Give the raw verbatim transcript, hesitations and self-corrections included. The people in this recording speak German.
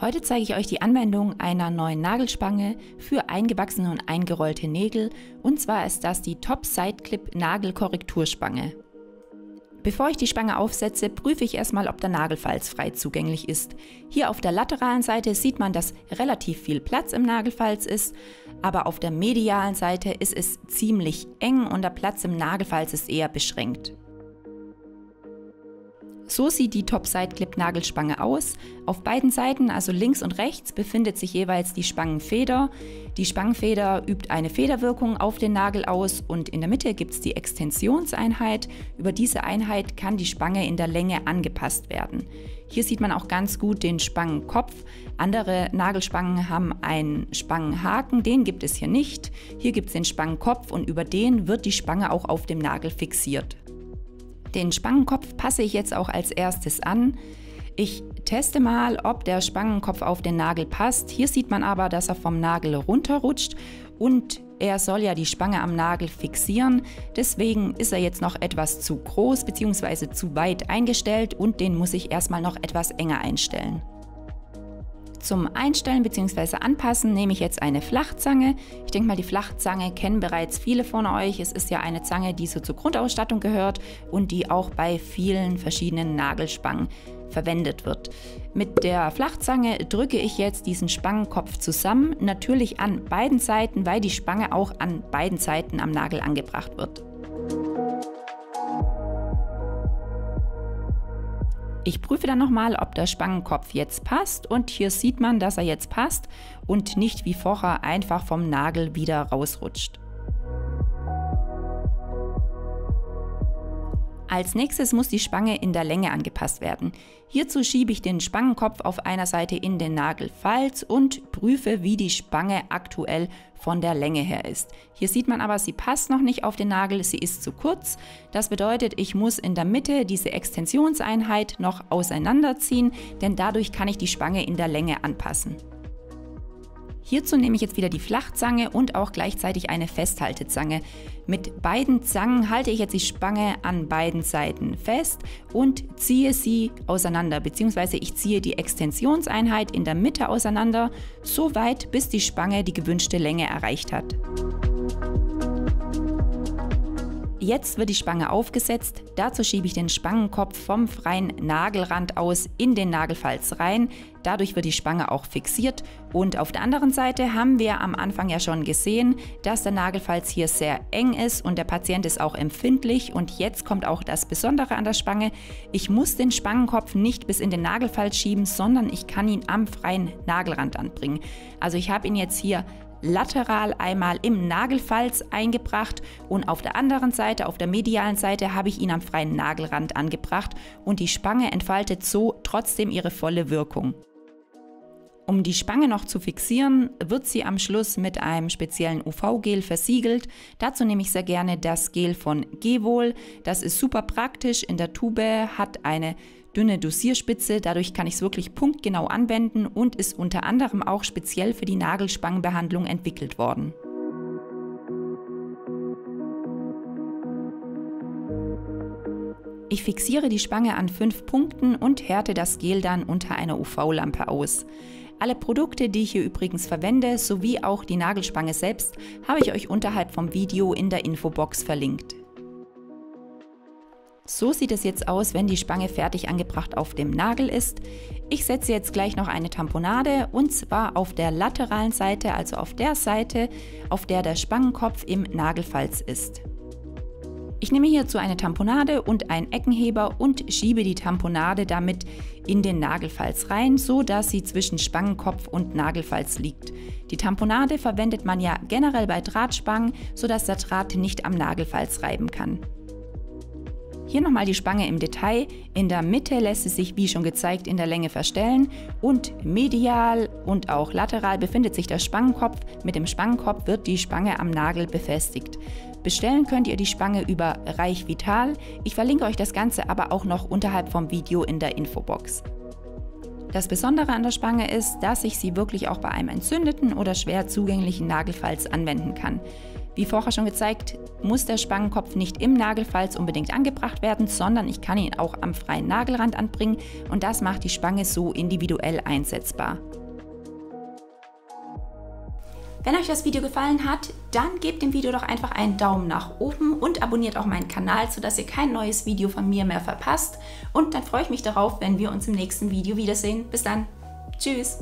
Heute zeige ich euch die Anwendung einer neuen Nagelspange für eingewachsene und eingerollte Nägel, und zwar ist das die Top Side Clip Nagelkorrekturspange. Bevor ich die Spange aufsetze, prüfe ich erstmal, ob der Nagel falzfrei zugänglich ist. Hier auf der lateralen Seite sieht man, dass relativ viel Platz im Nagelfalz ist, aber auf der medialen Seite ist es ziemlich eng und der Platz im Nagelfalz ist eher beschränkt. So sieht die Top Side Clip Nagelspange aus. Auf beiden Seiten, also links und rechts, befindet sich jeweils die Spangenfeder. Die Spangenfeder übt eine Federwirkung auf den Nagel aus und in der Mitte gibt es die Extensionseinheit. Über diese Einheit kann die Spange in der Länge angepasst werden. Hier sieht man auch ganz gut den Spangenkopf. Andere Nagelspangen haben einen Spangenhaken, den gibt es hier nicht. Hier gibt es den Spangenkopf und über den wird die Spange auch auf dem Nagel fixiert. Den Spangenkopf passe ich jetzt auch als erstes an. Ich teste mal, ob der Spangenkopf auf den Nagel passt. Hier sieht man aber, dass er vom Nagel runterrutscht und er soll ja die Spange am Nagel fixieren. Deswegen ist er jetzt noch etwas zu groß bzw. zu weit eingestellt und den muss ich erstmal noch etwas enger einstellen. Zum Einstellen bzw. Anpassen nehme ich jetzt eine Flachzange. Ich denke mal, die Flachzange kennen bereits viele von euch. Es ist ja eine Zange, die so zur Grundausstattung gehört und die auch bei vielen verschiedenen Nagelspangen verwendet wird. Mit der Flachzange drücke ich jetzt diesen Spangenkopf zusammen, natürlich an beiden Seiten, weil die Spange auch an beiden Seiten am Nagel angebracht wird. Ich prüfe dann nochmal, ob der Spangenkopf jetzt passt, und hier sieht man, dass er jetzt passt und nicht wie vorher einfach vom Nagel wieder rausrutscht. Als nächstes muss die Spange in der Länge angepasst werden. Hierzu schiebe ich den Spangenkopf auf einer Seite in den Nagelfalz und prüfe, wie die Spange aktuell von der Länge her ist. Hier sieht man aber, sie passt noch nicht auf den Nagel, sie ist zu kurz. Das bedeutet, ich muss in der Mitte diese Extensionseinheit noch auseinanderziehen, denn dadurch kann ich die Spange in der Länge anpassen. Hierzu nehme ich jetzt wieder die Flachzange und auch gleichzeitig eine Festhaltezange. Mit beiden Zangen halte ich jetzt die Spange an beiden Seiten fest und ziehe sie auseinander, beziehungsweise ich ziehe die Extensionseinheit in der Mitte auseinander, so weit, bis die Spange die gewünschte Länge erreicht hat. Jetzt wird die Spange aufgesetzt. Dazu schiebe ich den Spangenkopf vom freien Nagelrand aus in den Nagelfalz rein. Dadurch wird die Spange auch fixiert. Und auf der anderen Seite haben wir am Anfang ja schon gesehen, dass der Nagelfalz hier sehr eng ist und der Patient ist auch empfindlich. Und jetzt kommt auch das Besondere an der Spange. Ich muss den Spangenkopf nicht bis in den Nagelfalz schieben, sondern ich kann ihn am freien Nagelrand anbringen. Also ich habe ihn jetzt hier lateral einmal im Nagelfalz eingebracht und auf der anderen Seite, auf der medialen Seite, habe ich ihn am freien Nagelrand angebracht und die Spange entfaltet so trotzdem ihre volle Wirkung. Um die Spange noch zu fixieren, wird sie am Schluss mit einem speziellen U V-Gel versiegelt. Dazu nehme ich sehr gerne das Gel von Gehwohl. Das ist super praktisch in der Tube, hat eine dünne Dosierspitze, dadurch kann ich es wirklich punktgenau anwenden und ist unter anderem auch speziell für die Nagelspangenbehandlung entwickelt worden. Ich fixiere die Spange an fünf Punkten und härte das Gel dann unter einer U V-Lampe aus. Alle Produkte, die ich hier übrigens verwende, sowie auch die Nagelspange selbst, habe ich euch unterhalb vom Video in der Infobox verlinkt. So sieht es jetzt aus, wenn die Spange fertig angebracht auf dem Nagel ist. Ich setze jetzt gleich noch eine Tamponade, und zwar auf der lateralen Seite, also auf der Seite, auf der der Spangenkopf im Nagelfalz ist. Ich nehme hierzu eine Tamponade und einen Eckenheber und schiebe die Tamponade damit in den Nagelfalz rein, so dass sie zwischen Spangenkopf und Nagelfalz liegt. Die Tamponade verwendet man ja generell bei Drahtspangen, so dass der Draht nicht am Nagelfalz reiben kann. Hier nochmal die Spange im Detail. In der Mitte lässt sie sich, wie schon gezeigt, in der Länge verstellen und medial und auch lateral befindet sich der Spangenkopf. Mit dem Spangenkopf wird die Spange am Nagel befestigt. Bestellen könnt ihr die Spange über Reich Vital. Ich verlinke euch das Ganze aber auch noch unterhalb vom Video in der Infobox. Das Besondere an der Spange ist, dass ich sie wirklich auch bei einem entzündeten oder schwer zugänglichen Nagelfalz anwenden kann. Wie vorher schon gezeigt, muss der Spangenkopf nicht im Nagelfalz unbedingt angebracht werden, sondern ich kann ihn auch am freien Nagelrand anbringen und das macht die Spange so individuell einsetzbar. Wenn euch das Video gefallen hat, dann gebt dem Video doch einfach einen Daumen nach oben und abonniert auch meinen Kanal, sodass ihr kein neues Video von mir mehr verpasst. Und dann freue ich mich darauf, wenn wir uns im nächsten Video wiedersehen. Bis dann. Tschüss.